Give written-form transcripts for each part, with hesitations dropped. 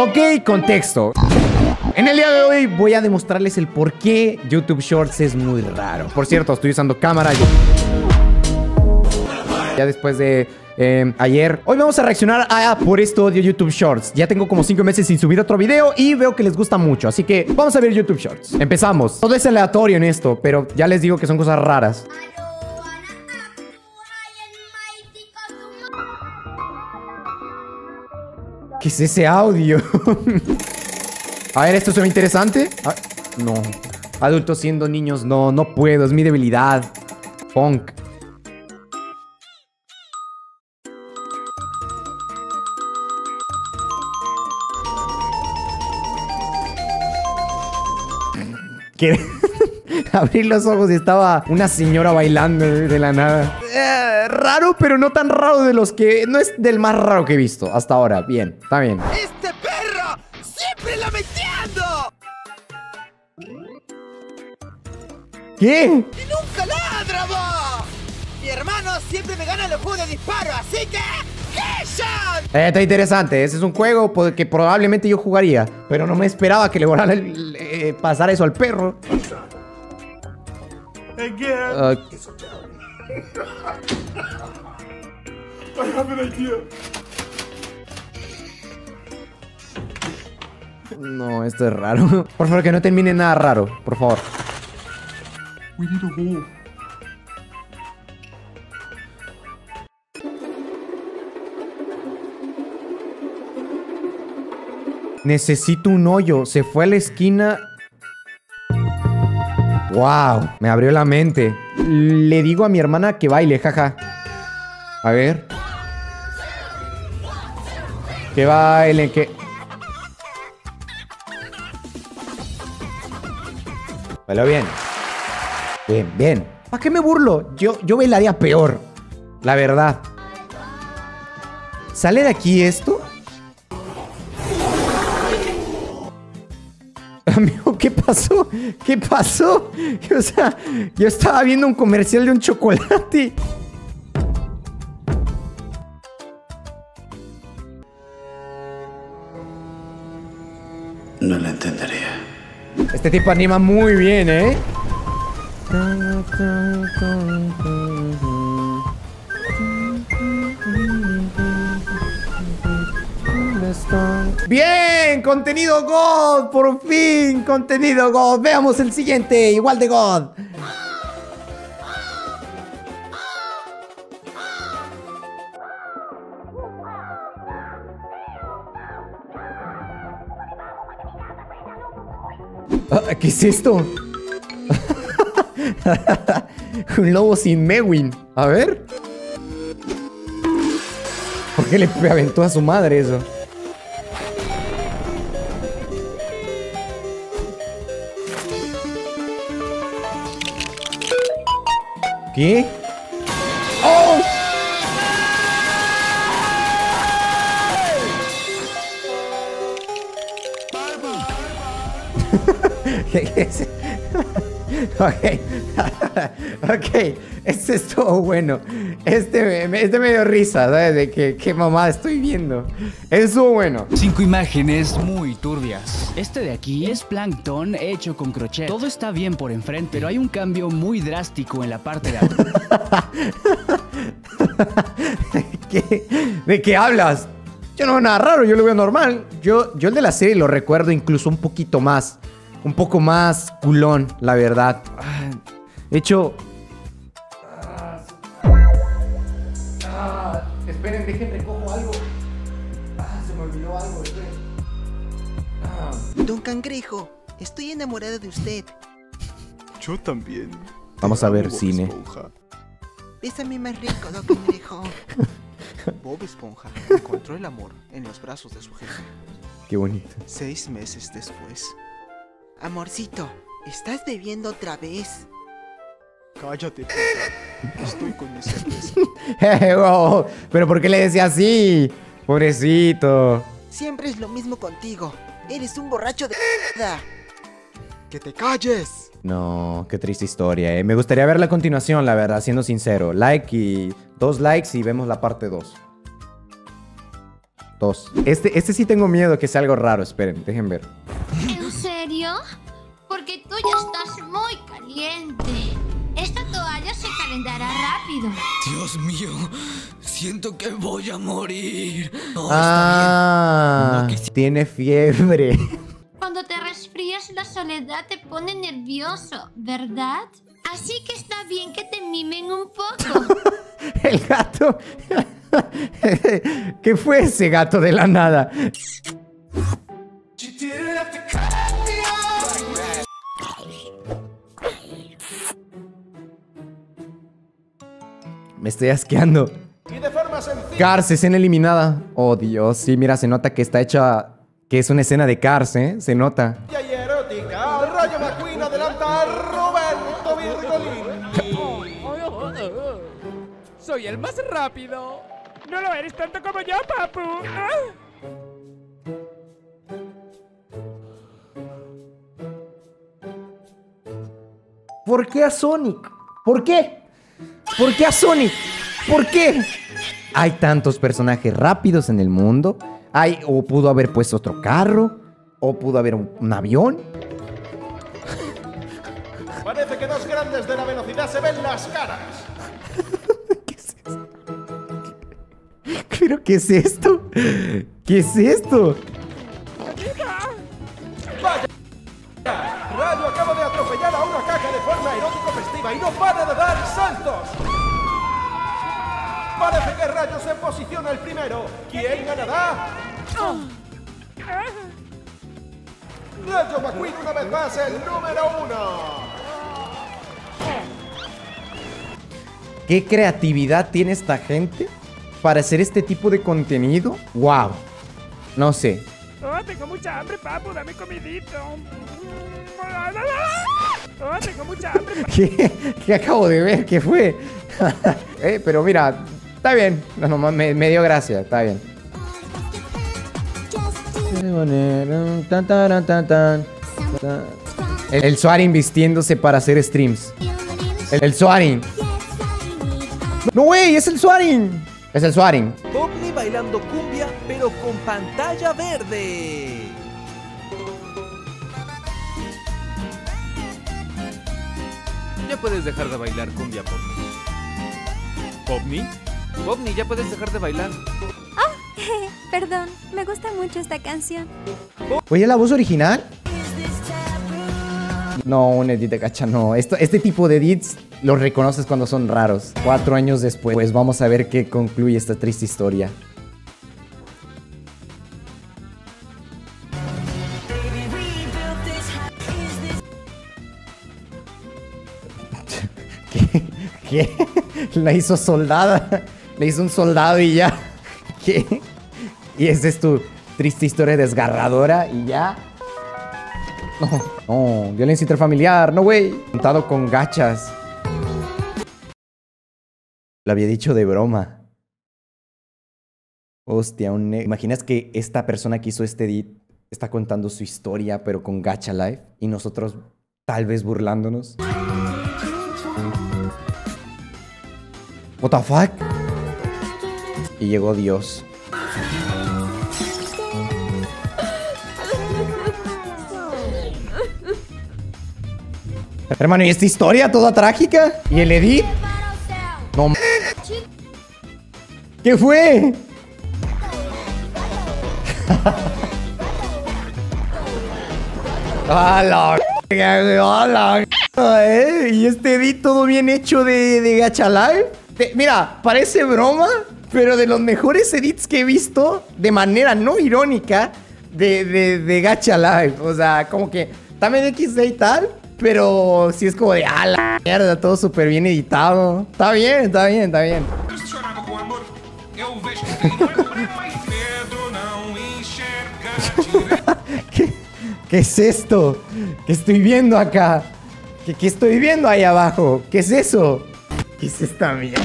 Ok, contexto. En el día de hoy voy a demostrarles el por qué YouTube Shorts es muy raro. Por cierto, estoy usando cámara. Ya después de... ayer. Hoy vamos a reaccionar a Por esto odio YouTube Shorts. Ya tengo como 5 meses sin subir otro video y veo que les gusta mucho, así que vamos a ver YouTube Shorts. Empezamos. Todo es aleatorio en esto, pero ya les digo que son cosas raras. ¿Qué es ese audio? A ver, esto se ve interesante. Ah, no. Adultos siendo niños, no, no puedo, es mi debilidad. Punk. Que abrí los ojos y estaba una señora bailando de la nada. Raro, pero no tan raro de los que... No es del más raro que he visto hasta ahora. Bien, está bien. ¡Este perro! ¡Siempre lamentando! ¿Qué? ¡Y nunca ladra, vos! Mi hermano siempre me gana los juegos de disparo, así que... Está interesante. Ese es un juego que probablemente yo jugaría, pero no me esperaba que le volara pasar eso al perro. No, esto es raro. Por favor, que no termine nada raro. Por favor. We need a wall. Necesito un hoyo. Se fue a la esquina. Wow, me abrió la mente. Le digo a mi hermana que baile, jaja. A ver. Que baile, que... Bailó bien. Bien, bien. ¿Para qué me burlo? Yo bailaría peor. La verdad. ¿Sale de aquí esto? Amigo, ¿qué pasó? ¿Qué pasó? O sea, yo estaba viendo un comercial de un chocolate. No la entendería. Este tipo anima muy bien, ¿eh? Bien, contenido God, por fin, contenido God. Veamos el siguiente, igual de God. ¿Qué es esto? Un lobo sin Mewin. A ver. ¿Por qué le aventó a su madre eso? ¿Qué? ¡Oh! ¿Qué es? Ok, este es todo bueno. Este me dio risa, ¿sabes? De qué mamada estoy viendo. Eso bueno. 5 imágenes muy turbias. Este de aquí es plancton hecho con crochet. Todo está bien por enfrente, pero hay un cambio muy drástico en la parte de atrás. ¿De qué hablas? Yo no veo nada raro, yo lo veo normal. Yo el de la serie lo recuerdo incluso un poquito más. Un poco más culón, la verdad. De hecho... esperen, dejen, recojo algo. Se me olvidó algo, esperen. Don Cangrejo, estoy enamorada de usted. Yo también. Vamos a ver cine. Esponja. Bésame más rico, Don Cangrejo. Bob Esponja encontró el amor en los brazos de su jefe. Qué bonito. 6 meses después... Amorcito, estás bebiendo otra vez. Cállate, puta. Estoy con mi cerveza. Wow, pero ¿por qué le decía así? Pobrecito. Siempre es lo mismo contigo. Eres un borracho de mierda. ¡Que te calles! No, qué triste historia, Me gustaría ver la continuación, la verdad, siendo sincero. Like y 2 likes y vemos la parte 2. Dos. Este sí tengo miedo que sea algo raro. Esperen, dejen ver. ¿En serio? Porque tú ya estás muy caliente. Esta toalla se calentará rápido. Dios mío, siento que voy a morir. No, ah, no, que... tiene fiebre. Cuando te resfrías, la soledad te pone nervioso, ¿verdad? Así que está bien que te mimen un poco. El gato. ¿Qué fue ese gato de la nada? Me estoy asqueando. Cars, escena eliminada. Oh, Dios. Sí, mira, se nota que está hecha... que es una escena de Cars, ¿eh? Se nota. Y hay erótica. Rayo McQueen adelanta a Roberto Virgolín. Soy el más rápido. No lo eres tanto como yo, papu. ¿Ah? ¿Por qué a Sonic? ¿Por qué? ¿Por qué a Sonic? ¿Por qué? Hay tantos personajes rápidos en el mundo. Hay, o pudo haber puesto otro carro, o pudo haber un avión. Parece que dos grandes de la velocidad se ven las caras. ¿Qué es esto? ¿Pero qué es esto? ¿Qué es esto? Rayo acaba de atropellar a una caca de forma erótico festiva y no para de dar saltos. Parece que Rayo se posiciona el primero. ¿Quién ganará? Rayo McQueen una vez más el número 1. ¿Qué creatividad tiene esta gente para hacer este tipo de contenido? ¡Wow! No sé. Oh, tengo mucha hambre, papu, dame comidito. Oh, tengo mucha hambre. ¿Qué acabo de ver? ¿Qué fue? Pero mira, está bien. No, no, me dio gracia, está bien. El Suarin vistiéndose para hacer streams. El Suarin. ¡No, güey! ¡Es el Suarin! Es el Suarin. Popni bailando cumbia, pero con pantalla verde. Ya puedes dejar de bailar cumbia, Popni. ¿Popni? Popni, ya puedes dejar de bailar. Oh, perdón. Me gusta mucho esta canción. ¿Oye la voz original? No, un edit de Gacha no. Este tipo de edits los reconoces cuando son raros. 4 años después, pues vamos a ver qué concluye esta triste historia. ¿Qué? La hizo soldada. Le hizo un soldado y ya. ¿Qué? Y esa es tu triste historia desgarradora y ya. No, no, violencia intrafamiliar, no güey. Contado con gachas. Lo había dicho de broma. Hostia, ¿imaginas que esta persona que hizo este edit está contando su historia pero con Gacha Life y nosotros tal vez burlándonos? What the fuck? Y llegó Dios. Hermano, ¿y esta historia toda trágica? ¿Y el edit? No. ¿Qué fue? ¡Hala! ¿Y este edit todo bien hecho de Gacha Life? Mira, parece broma, pero de los mejores edits que he visto, de manera no irónica, de Gacha Life. O sea, como que también XD y tal. Pero sí es como de ¡ah, la mierda! Todo súper bien editado. Está bien, está bien, está bien. ¿Qué es esto? ¿Qué estoy viendo acá? ¿Qué estoy viendo ahí abajo? ¿Qué es eso? ¿Qué es esta mierda?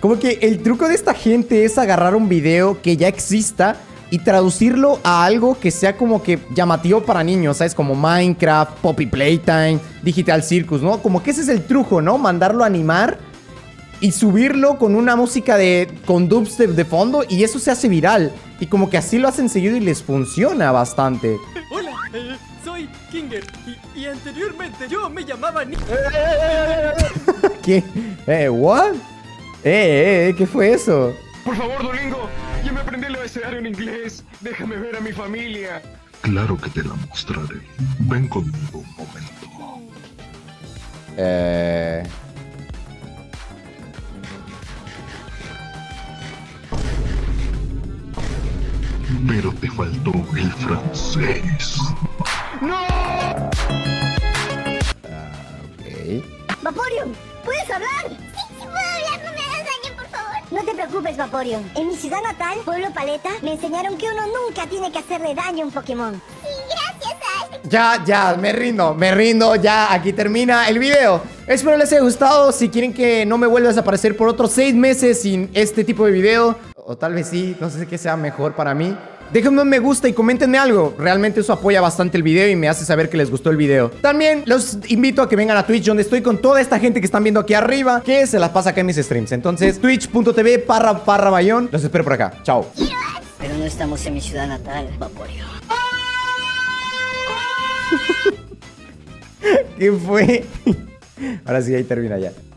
Como que el truco de esta gente es agarrar un video que ya exista, y traducirlo a algo que sea como que llamativo para niños, ¿sabes? Como Minecraft, Poppy Playtime, Digital Circus, ¿no? Como que ese es el truco, ¿no? Mandarlo a animar y subirlo con una música de... con dubstep de fondo y eso se hace viral. Y como que así lo hacen seguido y les funciona bastante. Hola, soy Kinger y anteriormente yo me llamaba... ¿Qué? ¿What? ¿Qué fue eso? Por favor, Duolingo, yo me aprendí el abecedario en inglés. Déjame ver a mi familia. Claro que te la mostraré. Ven conmigo un momento. Pero te faltó el francés. ¡No! Ok. Vaporio, ¿puedes hablar? Sí, sí puedo hablar, no me hagas daño, por favor. No te preocupes, Vaporio. En mi ciudad natal, Pueblo Paleta, me enseñaron que uno nunca tiene que hacerle daño a un Pokémon. Sí, gracias, Ash. Ya, me rindo. Ya, aquí termina el video. Espero les haya gustado. Si quieren que no me vuelvas a aparecer por otros 6 meses sin este tipo de video... o tal vez sí, no sé qué sea mejor para mí. Déjenme un me gusta y coméntenme algo. Realmente eso apoya bastante el video y me hace saber que les gustó el video. También los invito a que vengan a Twitch, donde estoy con toda esta gente que están viendo aquí arriba, que se las pasa acá en mis streams. Entonces, twitch.tv/Bayón. Los espero por acá. Chao. Pero no estamos en mi ciudad natal, Vaporio. ¿Qué fue? Ahora sí, ahí termina ya.